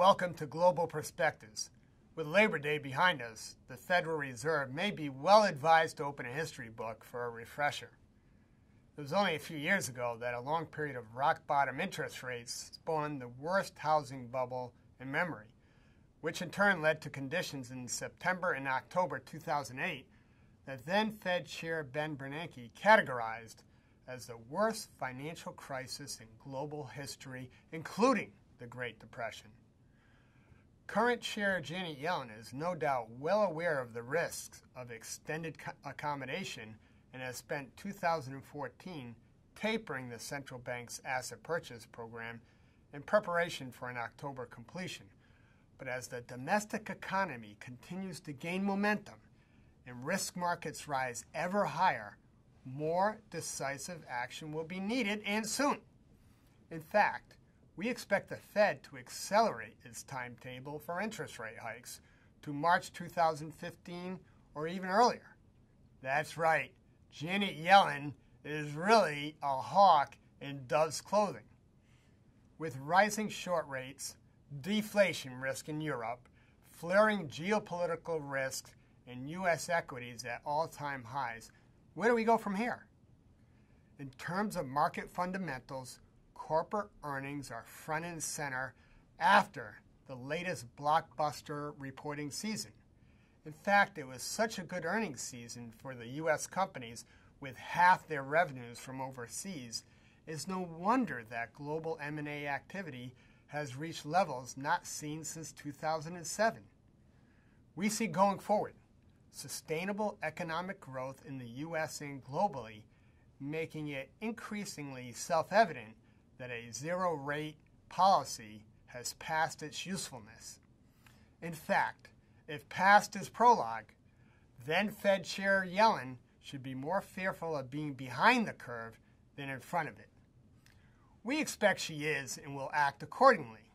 Welcome to Global Perspectives. With Labor Day behind us, the Federal Reserve may be well advised to open a history book for a refresher. It was only a few years ago that a long period of rock-bottom interest rates spawned the worst housing bubble in memory, which in turn led to conditions in September and October 2008 that then Fed Chair Ben Bernanke categorized as the worst financial crisis in global history, including the Great Depression. Current Chair Janet Yellen is no doubt well aware of the risks of extended accommodation and has spent 2014 tapering the central bank's asset purchase program in preparation for an October completion. But as the domestic economy continues to gain momentum and risk markets rise ever higher, more decisive action will be needed, and soon. In fact, we expect the Fed to accelerate its timetable for interest rate hikes to March 2015 or even earlier. That's right. Janet Yellen is really a hawk in dove's clothing. With rising short rates, deflation risk in Europe, flaring geopolitical risks, and U.S. equities at all-time highs, where do we go from here? In terms of market fundamentals, corporate earnings are front and center after the latest blockbuster reporting season. In fact, it was such a good earnings season for the U.S. companies with half their revenues from overseas, it's no wonder that global M&A activity has reached levels not seen since 2007. We see going forward sustainable economic growth in the U.S. and globally, making it increasingly self-evident that a zero-rate policy has passed its usefulness. In fact, if past is prologue, then Fed Chair Yellen should be more fearful of being behind the curve than in front of it. We expect she is and will act accordingly.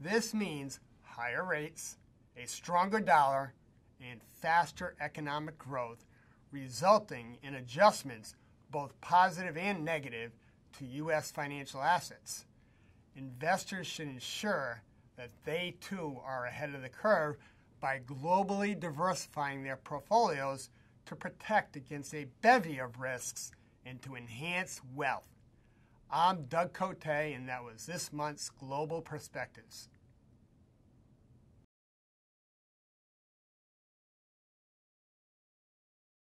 This means higher rates, a stronger dollar, and faster economic growth, resulting in adjustments, both positive and negative, to U.S. financial assets. Investors should ensure that they too are ahead of the curve by globally diversifying their portfolios to protect against a bevy of risks and to enhance wealth. I'm Doug Côte, and that was this month's Global Perspectives.